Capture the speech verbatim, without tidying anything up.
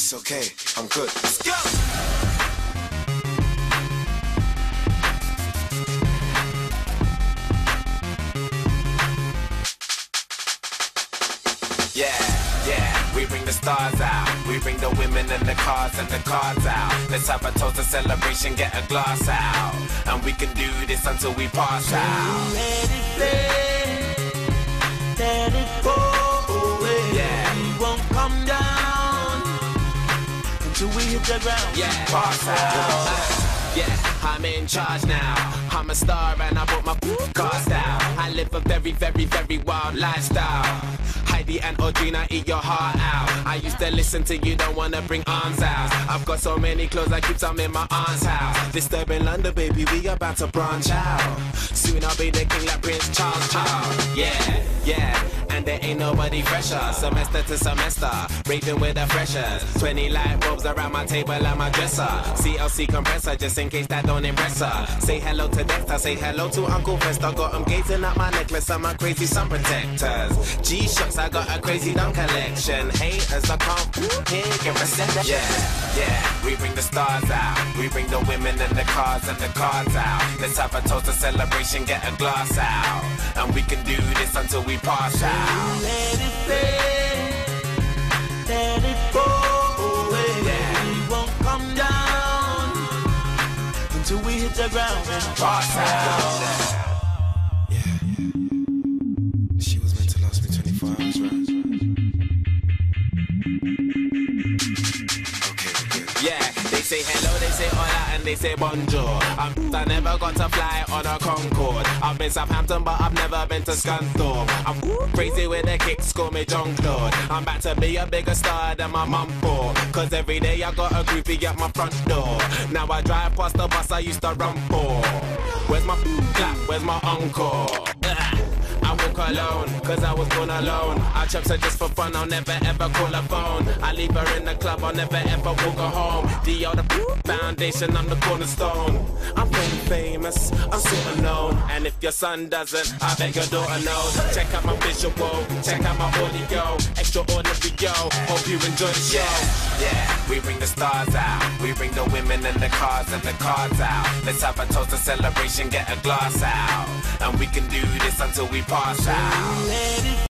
It's okay, I'm good. Let's go! We bring the stars out, we bring the women and the cars and the cards out. Let's have a toast, a celebration, get a glass out. And we can do this until we pass out. Let it play, let it go away. Yeah. We won't come down until we hit the ground. Yeah, pass out. Yeah. I'm in charge now, I'm a star and I bought my cars out. I live a very, very, very wild lifestyle. Heidi and Audrina, eat your heart out. I used to listen to you, don't wanna bring arms out. I've got so many clothes, I keep some in my aunt's house. Disturbing London, baby, we about to branch out. Soon I'll be the king like Prince Charles, Charles. Yeah, yeah, and there ain't nobody fresher. Semester to semester, raving with the freshers. Twenty light bulbs around my table and my dresser. C L C compressor, just in case that don't impress her. Say hello to Dexter, say hello to Uncle Prince. I got them gazing at my necklace and my crazy sun protectors. G-shocks, I got a crazy dumb collection. Haters, I can't pick and resent. Yeah, yeah, we bring the stars out. We bring the women and the cars and the cards out. Let's have a toast, a celebration, get a glass out. And we can do this until we pass out. Let it play, let it go away. Yeah. We won't come down till we hit the ground. Pass out. Yeah, yeah. She was meant to last me twenty-four hours, right? Okay, okay. Yeah, they say hello, they say hola, and they say bonjour. I'm, I never got to fly on a Concorde. I've been Southampton, but I've never been to Scantorm. I'm crazy with the kicks, call me John Claude. I'm about to be a bigger star than my mum for. Cause every day I got a groupie at my front door. Now I drive past the bus I used to run for. Where's my clap? Where's my encore? I walk alone, cause I was born alone. I chucks her just for fun, I'll never ever call her phone. I leave her in the club, I'll never ever walk her home. The other foundation, I'm the cornerstone. I'm really famous, I'm so unknown. And if your son doesn't, I beg your daughter knows. Check out my visual, check out my audio. Extraordinary, yo, hope you enjoy the show. Yeah, yeah, we bring the stars out. We bring the women and the cars and the cards out. Let's have a toast, a celebration, get a glass out. And we can do this until we pass out.